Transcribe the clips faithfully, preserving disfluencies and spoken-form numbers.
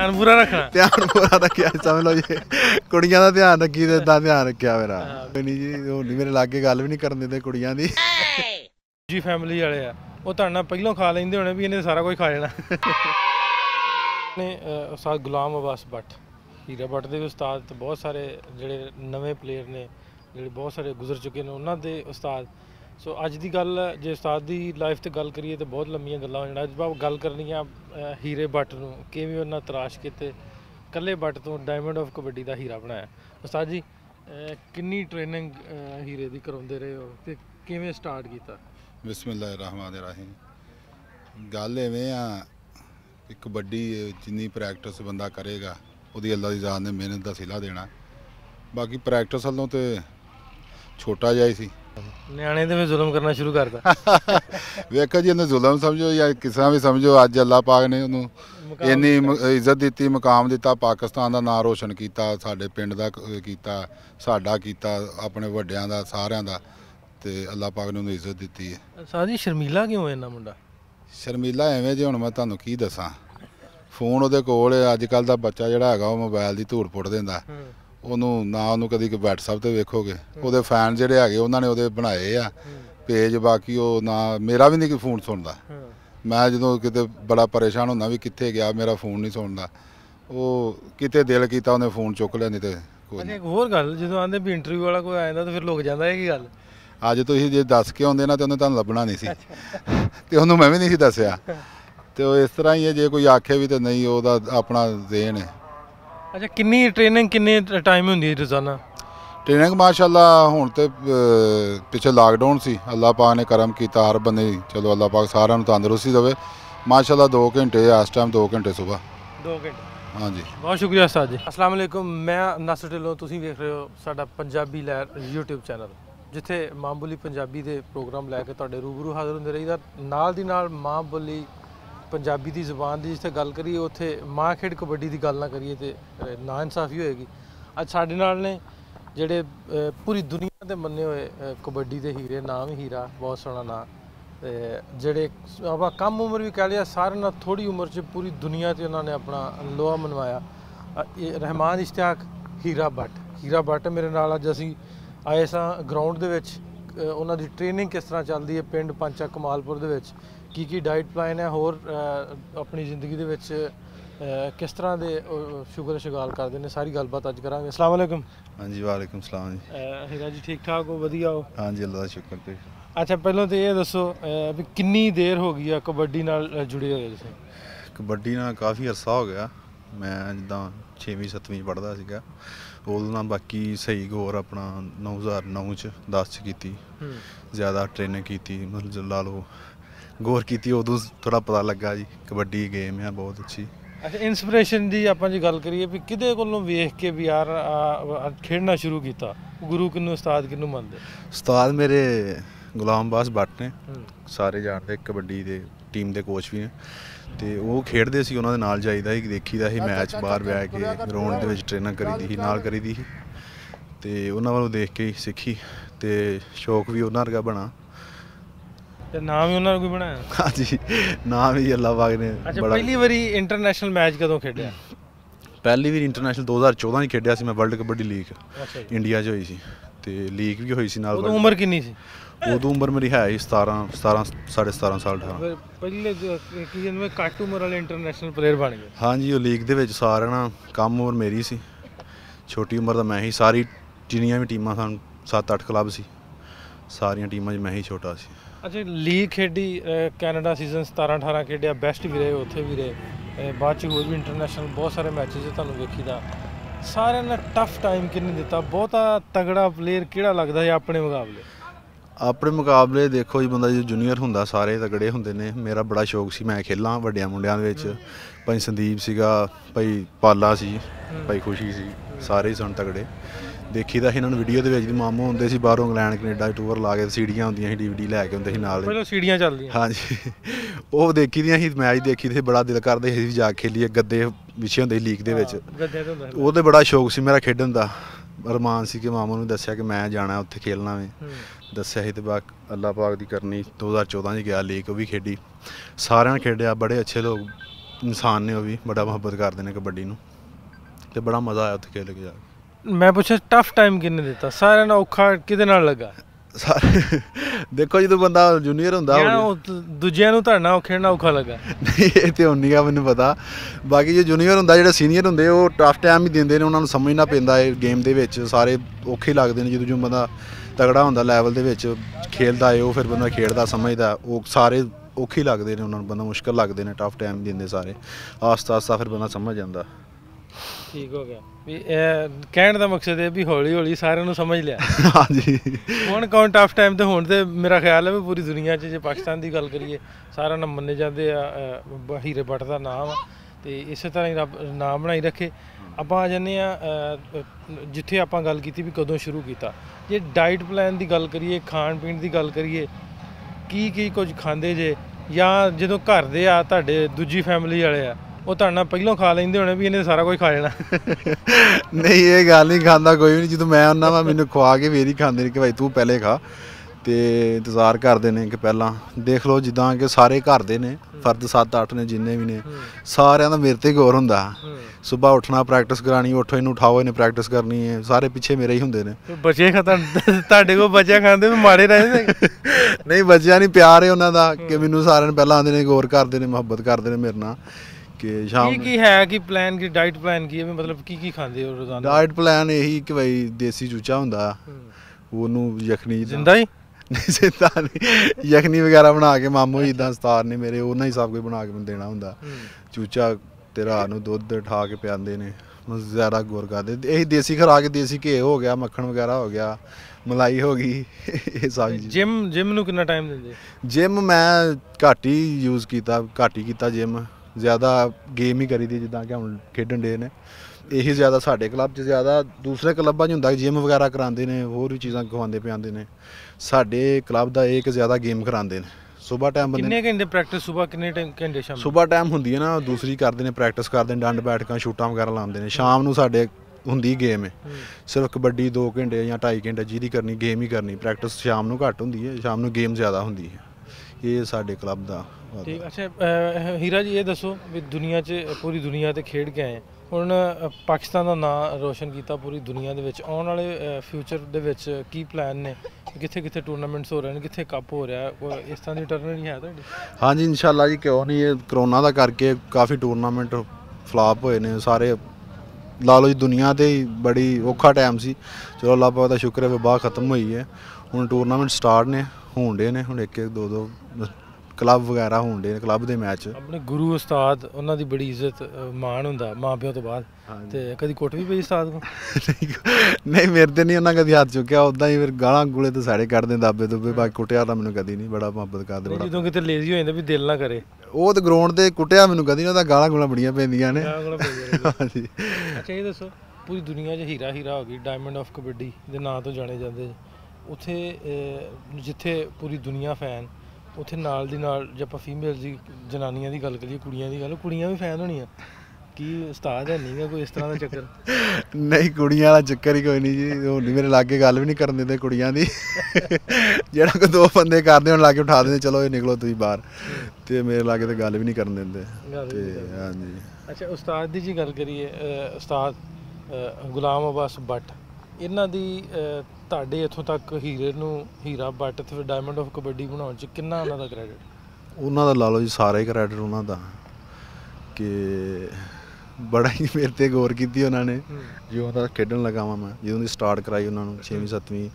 ध्यान पूरा रखना, ध्यान पूरा रखिया समझ लो जी, कुड़ियां दा ध्यान रखी ते इदां ध्यान रखिया मेरा। कोई नहीं जी, हुण मेरे लागे गल भी नहीं करन देंदे कुड़ियां दी जी। फैमिली वाले आ वो तां पहलों खा लैंदे होने भी इन्हें सारा कुछ खा लेना। उस्ताद गुलाम अब्बास भट्ट, हीरा भट्ट के उस्ताद तो बहुत सारे जोड़े नवे प्लेयर ने जोड़े बहुत सारे गुजर चुके हैं उन्होंने उस्ताद। सो अज की गल जो उस्ताद की लाइफ से गल करिए तो बहुत लंबी गल्लां होण, अज आप गल करनी है हीरे भट्ट नूं किवें उन्होंने तराश के कल्ले भट्ट तो डायमंड ऑफ कबड्डी का हीरा बनाया। उस्ताद जी कितनी ट्रेनिंग हीरे की करवाते रहे हो ते किवें स्टार्ट किया? बिस्मिल्लाहिर्रहमानिर्रहीम। गल इवें आ कि कबड्डी जिन्नी प्रैक्टिस बंदा करेगा उहदी अल्लाह दी जान ने मेहनत का सिला देना, बाकी प्रैक्टिस हल्लों तो छोटा जिहा सी। नियाणे ते जुल्म करना शुरू करता वेखो जी, इन्हें जुल्म समझो या किसा भी समझो, अज अल्लाह पाक ने उन्होंने इन्नी इज्जत दी, मुकाम दिता, पाकिस्तान का नाम रोशन किया, साडे पिंड दा किया, साडा किया, अपने वड्डियां दा सारियां दा, तो अल्लाह पाक ने उन्हें इज्जत दी है। साजी शर्मीला क्यों है इन्ना मुंडा? शर्मीला एवें जी, हुण मैं तुहानूं की दसा, फोन उहदे कोल है, अजकल दा बच्चा जिहड़ा हैगा मोबाइल की धूड़ पुट दिंदा, उहनूं ना उहनूं कदी व्हाट्सएप ते वेखोगे, उहदे फैन जिहड़े हैगे उन्हां ने उहदे बनाए आ पेज, बाकी वो ना मेरा भी नहीं फोन सुनदा, मैं जदों किते बड़ा परेशान हुंदा भी कित्थे गया मेरा फोन नहीं सुनदा, ओह किते दिल कीता उहने फोन चुक लिया, नहीं ते कोई होर गल। जदों आंदे भी इंटरव्यू वाला कोई आंदा तो फिर लुक जांदा है, की गल अज तुम जो दस के आते ना तो उन्हें तुम लभना नहीं सी, तो उन्होंने मैं भी नहीं दसिया, तो इस तरह ही है जो कोई आखे भी तो नहीं, वो अपना देन है। अच्छा, कितनी ट्रेनिंग कितने टाइम होंगी रोजाना? ट्रेनिंग माशाल्लाह हुण तो पिछले लॉकडाउन से अल्लाह पाक ने करम किया, हर बंदे चलो अल्लाह पाक सारा तंदुरुस्ती देवे माशाल्लाह, दो घंटे इस टाइम, दो घंटे सुबह, दो घंटे। हाँ जी, बहुत शुक्रिया उस्ताद जी। अस्सलाम वालेकुम, मैं नासिर ढिल्लों, तुसीं वेख रहे हो साडा पंजाबी लहर यूट्यूब चैनल, जिथे माँ बोली पंजाबी दे प्रोग्राम लैके तुहाडे रूबरू हाजिर होंदे रहीदा। नाल दी नाल माँ बोली पंजाबी दी जबान दी जिथे गल करिए उत्थे माँ खेड कबड्डी दी गल ना करिए ते ना इंसाफी होएगी। अज साडे नाल ने जिहड़े पूरी दुनिया दे मन्ने होए कबड्डी दे हीरे, नाम हीरा, बहुत सोहना नाम, जिहड़े आपां कम उम्र भी कह लिया, सारे नाल थोड़ी उम्र च पूरी दुनिया ते उन्हां ने अपना लोहा मनवाया। रहमान इश्तियाक हीरा भट्ट, हीरा भट्ट मेरे नाल अज असीं आए सां ग्राउंड दे विच, उन्हां दी ट्रेनिंग किस तरह चलती है, पिंड पंचा कमालपुर दे विच की की डाइट प्लान है, होर अपनी जिंदगी दे विच किस तरह दे शुगर शगाल करते हैं, सारी गलबात अज करांगे। अस्सलाम वालेकुम। हाँ जी, वालेकुम सलाम जी। हीरा जी ठीक ठाक हो? वधिया हो? हाँ जी, अल्लाह दा शुक्र पे। अच्छा, पहलों तो ये दसो भी कितनी देर हो गई है कबड्डी नाल जुड़े हुए? तुसीं कबड्डी नाल काफ़ी अरसा हो गया, मैं जिदा छेवीं सत्तवीं पढ़दा सीगा उदों ना, बाकी सही गौर अपना नौ हज़ार नौ च दस च कीती, ज़्यादा ट्रेनिंग कीती, मतलब ला लो गौर कीती, उदों थोड़ा पता लगा जी कबड्डी गेम है बहुत अच्छी। अच्छा, इंस्पिरेशन दी आपां जी गल करिए भी किदे कोलों वेख के भी यार खेडना शुरू किया, गुरु किन्नू उस्ताद किन्नू मनदे? उस्ताद मेरे गुलाम अब्बास भट्ट ने, सारे जानते कबड्डी दे टीम के कोच भी हैं, तो वो खेडते सी, उन्होंने नाल जाईदा ही, देखीदा ही मैच बाहर बह के, ग्राउंड दे विच ट्रेनिंग करीदी ही, नाल करीदी ही, तो उन्होंने वालों देख के ही सीखी, तो शौक भी उन्होंने वर्गा बना, नाम भी उन्होंने कोई बनाया। हाँ जी, नाम ही अल्लाह पाक ने। अच्छा, पहली बारी इंटरनेशनल मैच कदों खेडिया? पहली बार इंटरनेशनल दो हज़ार चौदह खेडिया सी मैं, वर्ल्ड कबड्डी लीग इंडिया च होई सी, तो लीग भी होई सी। उम्र कितनी सी उदो? उम्र मेरी है सतारह सतारह साढ़े सतारह साल अठारह। पहले में घट उम्र वाले इंटरनेशनल प्लेयर बन गए? हाँ जी, वो लीग के सारे ना कम उम्र मेरी सी, छोटी उम्र का मैं ही, सारी जिन्नियां भी टीमां सन सत्त अठ क्लब सी, सारिया टीमां मैं ही छोटा सी। अच्छा, लीग खेडी कैनेडा सीजन सतारह अठारह खेडिया, बेस्ट भी रहे, उत्थे भी रहे, बाद च होर भी इंटरनेशनल बहुत सारे मैचेस तुहानूं वेखीदा, सारे ने टफ टाइम किन्ने दिता, बहुता तगड़ा प्लेयर किहड़ा लगदा है अपने मुकाबले? अपने मुकाबले देखो जी, बंदा जो जूनियर होंदा सारे तगड़े होंदे ने, मेरा बड़ा शौक सी मैं खेलां वड्डियां मुंडियां दे विच, भाई संदीप सीगा, भाई पाला सी, भाई खुशी सी, सारे सन तगड़े, देखीदा इन्हां नूं वीडियो दे विच, मामू होंदे सी बाहरों इंग्लैंड कनेडा टूर ला के, सीढ़ियां होंदियां सी, डीवीडी लै के होंदे सी नाल, चलो सीढ़ियां चलदियां। हां जी, ओह देखी दियां ही, मैच देखी दे, बड़ा दिल करदा ही जा खेलिए, गद्दे विछे होंदे लीग दे विच, ओहदे बड़ा शौक सी मेरा खेडन दा, अरमान सी कि मामू ने दस्सिया कि मैं जाना उत्थे खेलना में, दस्सिया ही, तो बा अल्लाह पाक दी करनी, दो हज़ार चौदह गया लीग, वो भी खेडी, सारे खेडिया, बड़े अच्छे लोग इंसान ने वह भी बड़ा मुहब्बत करते हैं कबड्डी को, तो बड़ा मज़ा आया उत्थे खेल के जाके। मैं पूछा टफ टाइम किन्ने दिता, सारे ना औखा किदे नाल लगा? सारे देखो जो बंदा जूनियर होंदा दूजियां नूं तां औखे ना औखा लगा नहीं ये तो हुंदी आ मैनूं पता, बाकी जो जूनियर होंदा जेह्ड़ा सीनियर होंदे ओह टफ टाइम ही दिंदे ने, उन्हां नूं समझना पैंदा है गेम दे विच सारे औखे लगदे ने। जो जो बंदा तगड़ा होंदा लैवल दे विच खेलदा है ओह फिर बंदा खेलदा समझदा ओह सारे औखे लगदे ने, उन्हां नूं बंदा मुश्किल लगदे ने, टफ टाइम दिंदे सारे, आस्ता आस्ता फिर बंदा समझ जांदा। ठीक हो गया भी कहने का मकसद है भी हौली हौली सारे नूं समझ लिया। हाँ जी कौन कौन टफ टाइम तो हूँ, तो मेरा ख्याल है भी पूरी दुनिया च जे पाकिस्तान की गल करिए सारा ना मन्ने जाते आ हीरे भट्ट का नाम, तो इस तरह ही रब नाम बनाई रखे। आप आ जाने जिथे आप गल की भी कदों शुरू किया, जे डाइट प्लान की गल करिए, खाण पीण की गल करिए, की की कुछ खाते जे या जो घर दे आ तुहाडे दूजी फैमिली वाले आ वो तो पहलों खा लेंगे होने भी इन्हें सारा कुछ खा लेना नहीं ये गल नहीं खाता कोई भी नहीं, जो मैं आना वा मैंने खुआ के फिर ही खाते कि भाई तू पहले खा, तो इंतजार करते हैं कि पहला देख लो जिदा कि सारे घर दे ने फर्द सत्त अठ ने जिन्हें भी ने सारे का मेरे ते गौर होंदा। सुबह उठना प्रैक्टिस करानी, उठो इन उठाओ इन प्रैक्टिस करनी है, सारे पिछे मेरे ही होंगे ने। बचे तुहाडे कोल बचे खाते माड़े रहे नहीं बचिया नहीं प्यार है उन्हों का कि मैनू सारे पहला आते हैं गौर करते हैं मुहब्बत करते हैं मेरे नाल कि शाम की है कि प्लान की डाइट प्लान की है, मतलब की की खाते हो रोजाना? डाइट प्लान यही कि भाई देसी चूचा होंदा ओनू यखनी जिंदा ही नहीं जिंदा नहीं यखनी वगैरह बना के मामू जी दा सतार ने मेरे ओना ही सब कुछ बना के देना होंदा। चूचा तेरा नू दुध ठा के पियांदे ने, ज़्यादा गौर करते यही देसी खुराक, देसी घे हो गया, मक्खन वगैरह हो गया, मलाई हो गई ये सारी। जिम जिम नू कितना टाइम दिंदे? जिम मैं घट ही यूज़ किया, घट ही किया जिम, ज़्यादा गेम ही करी दी जिदा कि हम खेडन डे ने यही ज़्यादा साढ़े क्लब च ज़्यादा। दूसरे क्लबा च होंदा जिम वगैरह कराते हैं, होर भी चीज़ा खवाते पियाते हैं, साढ़े क्लब का एक ज़्यादा गेम कराते हैं। सुबह टाइम कितने घंटे प्रैक्टिस? सुबह कितने घंटे? शाम सुबह टाइम होंदी है ना दूसरी करते हैं प्रैक्टिस करते हैं, डंड बैठक शूटा वगैरह लाते हैं। शाम को साढ़े होंदी गेम है सिर्फ कबड्डी दो घंटे या ढाई घंटे जिहदी करनी गेम ही करनी, प्रैक्टिस शाम को घट होंदी है, शाम को गेम ज़्यादा होंदी है, ये साढ़े क्लब का। ठीक। अच्छा हीरा जी ये दसो भी दुनिया च पूरी दुनिया ते खेड के आए, हुण पाकिस्तान का नाम रोशन किया पूरी दुनिया दे विच, आने वाले फ्यूचर दे विच की प्लान ने, कित्थे कित्थे टूर्नामेंट्स हो रहे हैं, कित्थे कप हो रहा है, इस तरह की टर्नरी है तुहाडी? हाँ जी इंशाल्लाह जी क्यों नहीं, ये करोना का करके काफ़ी टूर्नामेंट फ्लॉप हुए ने सारे, ला लो जी दुनिया ते बड़ी औखा टाइम सी, चलो अल्लाह पाक दा शुक्र है वबा खत्म हुई है, हुण टूर्नामेंट स्टार्ट ने होण डे ने, हुण एक एक दो दो क्लब वगैरह होंगे क्लब के मैच। अपने गुरु उस्ताद उन्हों की बड़ी इज्जत मान होंदा माँ प्यो तो बाद, कभी कुट भी पई उस्ताद को? नहीं मेरे तो नहीं उन्होंने कभी हाथ चुकया, उदा ही फिर गाला गुले तो साढ़े कढ़ते दाबे दुबे, बाकी कुटिया तो मैंने कभी नहीं, बड़ा मुहब्बत करते बड़ा। जो कितने लेजी हो जाता भी दिल ना करे वो तो ग्राउंड से कुटिया मैंने कभी नहीं, गाला गुला बड़िया पेंदियां ने। हाँ जी अच्छा ये दसो पूरी दुनिया च हीरा हीरा हो गई, डायमंड ऑफ कबड्डी के नाम तो जाने जाते, उत्थे जिथे पूरी दुनिया फैन उत्थे नाल दी नाल जे आपां फीमेल दी जनानियां दी गल करिए कुड़ियां दी गल, कुड़ियां भी फैन होनियां कि उस्ताद है नहीं कोई इस तरह का चक्कर? नहीं कुड़ियां दा चक्कर ही कोई नहीं जी, हुण मेरे लागे गल भी नहीं करन देंदे कुड़ियां दी जेड़ा कोई दो बंदे करदे हुण लागे उठा देंदे चलो ये निकलो तुसीं बाहर, ते मेरे लागे तो गल भी नहीं करन देंदे ते। हां जी अच्छा उस्ताद दी जी गल करिए, उस्ताद गुलाम अब्बास बट इन्हां दी ਤੁਹਾਡੇ ਇੱਥੋਂ तक हीरे ਨੂੰ हीरा बट ਤੇ डायमंड ऑफ कबड्डी ਬਣਾਉਣ ਚ ਕਿੰਨਾ ਉਹਨਾਂ ਦਾ ਕ੍ਰੈਡਿਟ? ਉਹਨਾਂ ਦਾ ਲਾ ਲਓ ਜੀ ਸਾਰਾ ਹੀ ਕ੍ਰੈਡਿਟ ਉਹਨਾਂ ਦਾ ਕਿ ਬੜਾ ਹੀ ਮੇਰੇ ਤੇ ਗੌਰ ਕੀਤੀ ਉਹਨਾਂ ਨੇ, ਜਿਉਂ ਦਾ ਖੇਡਣ ਲਗਾਵਾਂ ਮੈਂ ਜਦੋਂ ਦੀ ਸਟਾਰਟ ਕਰਾਈ ਉਹਨਾਂ ਨੂੰ ਛੇਵੀਂ ਸੱਤਵੀਂ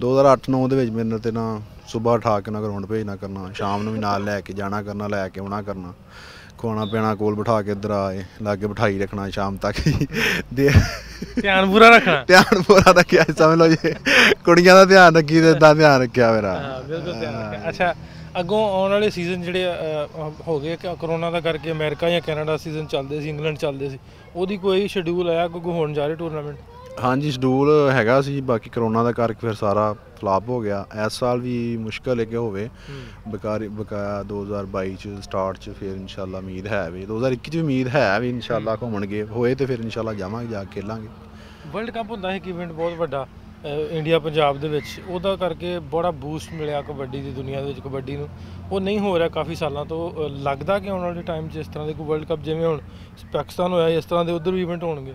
ਦੋ ਹਜ਼ਾਰ ਅੱਠ ਨੌਂ ਦੇ ਵਿੱਚ ਮੇਰੇ ਤੇ ਨਾ ਸਵੇਰ ਉਠਾ ਕੇ ਨਾ ਗਰਾਊਂਡ ਭੇਜਣਾ ਕਰਨਾ, ਸ਼ਾਮ ਨੂੰ ਵੀ ਨਾਲ ਲੈ ਕੇ ਜਾਣਾ ਕਰਨਾ, ਲੈ ਕੇ ਆਉਣਾ ਕਰਨਾ, ਖਵਾਉਣਾ ਪੀਣਾ, ਕੋਲ ਬਿਠਾ ਕੇ ਇੱਧਰ ਆਏ ਲਾਗੇ ਬਿਠਾਈ ਰੱਖਣਾ ਸ਼ਾਮ ਤੱਕ ਦੇ, ਧਿਆਨ ਪੂਰਾ ਰੱਖਣਾ, ਧਿਆਨ ਪੂਰਾ ਰੱਖਿਆ ਸਮਝ ਲਓ ਜੀ, ਕੁੜੀਆਂ ਦਾ ਧਿਆਨ ਰੱਖੀ ਤੇ ਇਦਾਂ ਧਿਆਨ ਰੱਖਿਆ ਮੇਰਾ। ਹਾਂ ਬਿਲਕੁਲ ਧਿਆਨ ਰੱਖਿਆ। ਅੱਛਾ ਅੱਗੋਂ ਆਉਣ ਵਾਲੇ ਸੀਜ਼ਨ ਜਿਹੜੇ ਹੋ ਗਏ ਕਿ ਕਰੋਨਾ ਦਾ ਕਰਕੇ ਅਮਰੀਕਾ ਜਾਂ ਕੈਨੇਡਾ ਸੀਜ਼ਨ ਚੱਲਦੇ ਸੀ, ਇੰਗਲੈਂਡ ਚੱਲਦੇ ਸੀ, ਉਹਦੀ ਕੋਈ ਸ਼ਡਿਊਲ ਆਇਆ ਕਿ ਹੋਣ ਜਾ ਰਹੇ ਟੂਰਨਾਮੈਂਟ? हाँ जी शडूल हैगा सी, बाकी करोना का करके फिर सारा फ्लॉप हो गया, इस साल भी मुश्किल है कि होवे बकारी बकाया दो हज़ार बाई च स्टार्ट च, फिर इंशाल्लाह उम्मीद है भी दो हज़ार इक्की च उम्मीद है भी इंशाल्लाह घूमन गए होए तो फिर इंशाल्लाह जावांगे जा खेलांगे। वर्ल्ड कप होंदा है इवेंट बहुत वड्डा इंडिया पंजाब दे विच उहदा करके बड़ा बूस्ट मिलिया कबड्डी की दुनिया दे विच। कबड्डी नूं वो नहीं हो रहा काफ़ी सालों तो, लगता कि आने वाले टाइम जिस तरह के कोई वर्ल्ड कप जिवें हुण पाकिस्तान होया इस तरह के उधर भी इवेंट होणगे।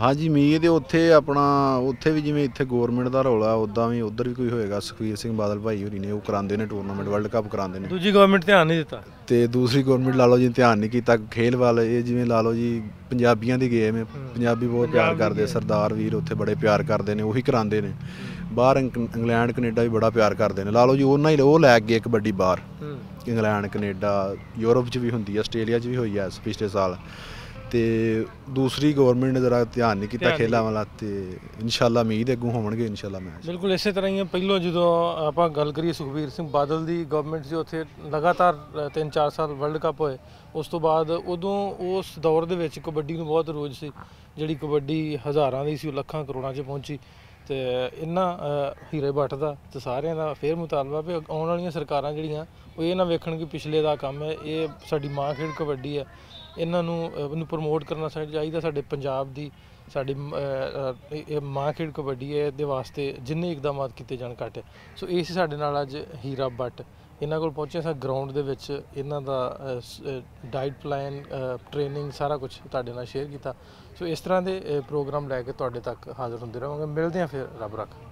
हाँ जी, उम्मीद है उत्थे अपना उत्थे भी जिवें इत्थे गवर्नमेंट दा रौला उदा भी उधर भी कोई होएगा। सुखबीर सिंह बादल भाई होरी ने वो करांदे ने टूरनामेंट, वर्ल्ड कप करांदे ने। दूजी गवर्नमेंट ध्यान नहीं दिता ते दूसरी गवर्नमेंट ला लो जी ध्यान नहीं कीता खेल वाल। ये जिवें ला लो जी पंजाबियां दी गेम है, पंजाबी बहुत प्यार करदे, सरदार वीर उत्थे बड़े प्यार करदे ने, ओही करांदे ने। बाहर इंग्लैंड कनेडा भी बड़ा प्यार करदे ने, ला लो जी ओना ही ओह लै गए कबड्डी बाहर इंग्लैंड कनेडा यूरोप च भी हुंदी है, आस्ट्रेलिया च भी होई है पिछले साल। तो दूसरी गवर्नमेंट ने जरा ध्यान नहीं किया खेलों वाला। तो इंशाल्लाह उम्मीद अगू होवणगे इंशाल्लाह मैच। बिल्कुल इस तरह ही पहलों जो आप गल करिए सुखबीर सिंह बादल की गवर्नमेंट से उत्थे लगातार तीन चार साल वर्ल्ड कप होए, उस तो बाद उदों उस दौर दे विच कबड्डी नूं बहुत रोज सी, जिहड़ी कबड्डी हज़ारां दी सी लखां करोड़ां च पहुंची। तो इन्ना हीरे भट्ट दा ते सारिआं दा फेर मुतालबा भी आउण वालियां सरकारां जिहड़ियां ओह इह ना वेखण कि पिछले दा कम है, ये साडी मां खेड कबड्डी है, इन्हों प्रमोट करना चाहिए। साढ़े पंजाब की साड़ी माँ खेड कबड्डी है, ये वास्ते जिन्ने इकदाम किए जाने घट है। सो इस अज हीरा बट इन्हों को पहुँचे स ग्राउंड इन्हों का डाइट प्लान ट्रेनिंग सारा कुछ तुहाडे शेयर किया। सो इस तरह के प्रोग्राम लैके तुहाडे तक हाजिर होंदे रहेंगे। मिलते हैं फिर, रब रख।